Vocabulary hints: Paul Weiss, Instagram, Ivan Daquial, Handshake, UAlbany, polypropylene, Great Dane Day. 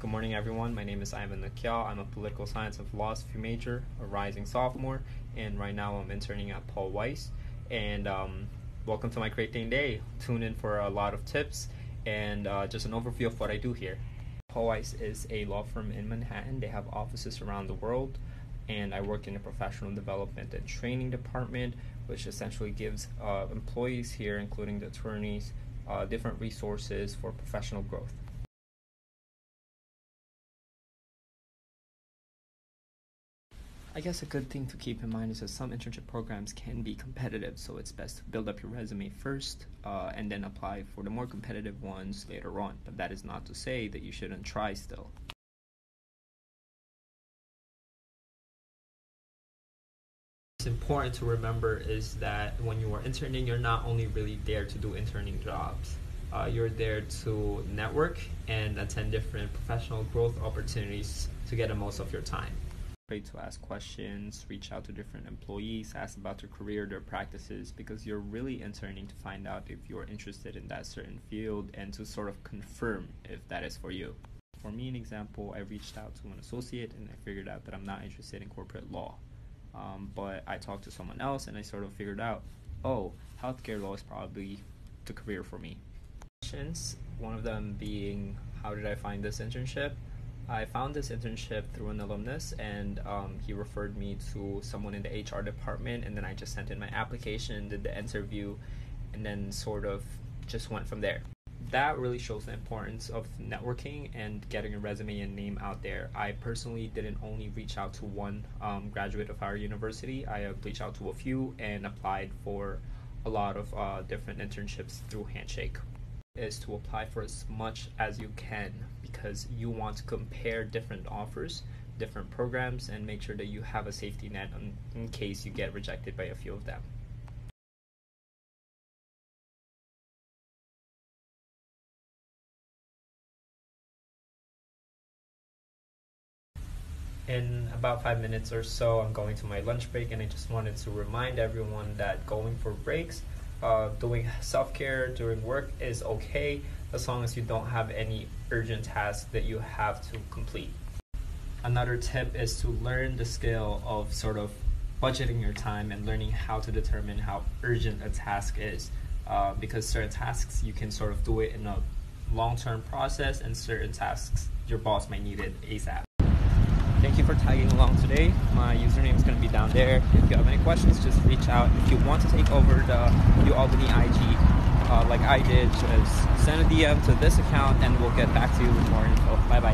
Good morning, everyone. My name is Ivan Daquial. I'm a political science and philosophy major, a rising sophomore, and right now I'm interning at Paul Weiss. And welcome to my Great Dane Day. Tune in for a lot of tips and just an overview of what I do here. Paul Weiss is a law firm in Manhattan. They have offices around the world, and I work in the professional development and training department, which essentially gives employees here, including the attorneys, different resources for professional growth. I guess a good thing to keep in mind is that some internship programs can be competitive, so it's best to build up your resume first and then apply for the more competitive ones later on. But that is not to say that you shouldn't try still. What's important to remember is that when you are interning, you're not only really there to do interning jobs. You're there to network and attend different professional growth opportunities to get the most of your time. To ask questions, reach out to different employees, ask about their career, their practices, because you're really interning to find out if you're interested in that certain field and to sort of confirm if that is for you. For me, an example, I reached out to an associate and I figured out that I'm not interested in corporate law. But I talked to someone else and I sort of figured out, oh, healthcare law is probably the career for me. Questions, one of them being, how did I find this internship? I found this internship through an alumnus, and he referred me to someone in the HR department, and then I just sent in my application, did the interview, and then sort of just went from there. That really shows the importance of networking and getting a resume and name out there. I personally didn't only reach out to one graduate of our university. I reached out to a few and applied for a lot of different internships through Handshake. Is to apply for as much as you can, because you want to compare different offers, different programs, and make sure that you have a safety net in case you get rejected by a few of them. In about 5 minutes or so, I'm going to my lunch break, and I just wanted to remind everyone that going for breaks, doing self-care during work is okay, as long as you don't have any urgent tasks that you have to complete. Another tip is to learn the skill of sort of budgeting your time and learning how to determine how urgent a task is, because certain tasks you can sort of do it in a long-term process, and certain tasks your boss might need it ASAP. Thank you for tagging along today. My username is going to be down there. If you have any questions, just reach out. If you want to take over the UAlbany IG like I did, just send a DM to this account and we'll get back to you with more info. Bye-bye.